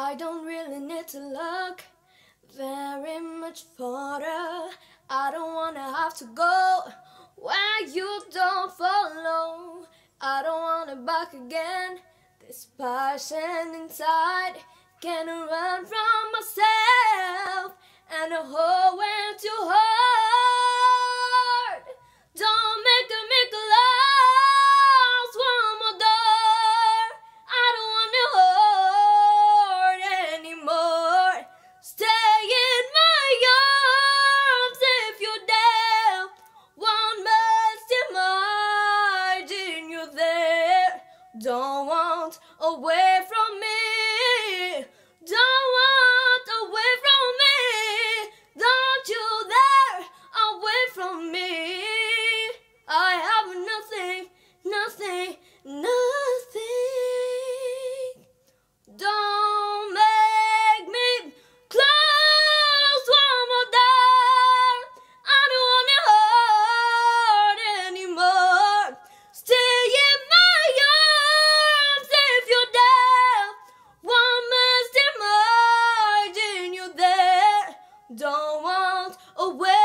I don't really need to look very much further. I don't wanna have to go where you don't follow. I don't wanna back again. This passion inside can't run from myself and the whole way to hurt. Don't make me close one more door. I don't want to hurt anymore. Stay in my arms if you dare. One must imagine you there. Don't want away from me. Don't want away from me. Don't you dare away from me. I have nothing, nothing, nothing. Don't make me close one more door. I don't want to hurt anymore. Stay in my arms if you dare. One must imagine you there. Don't want away.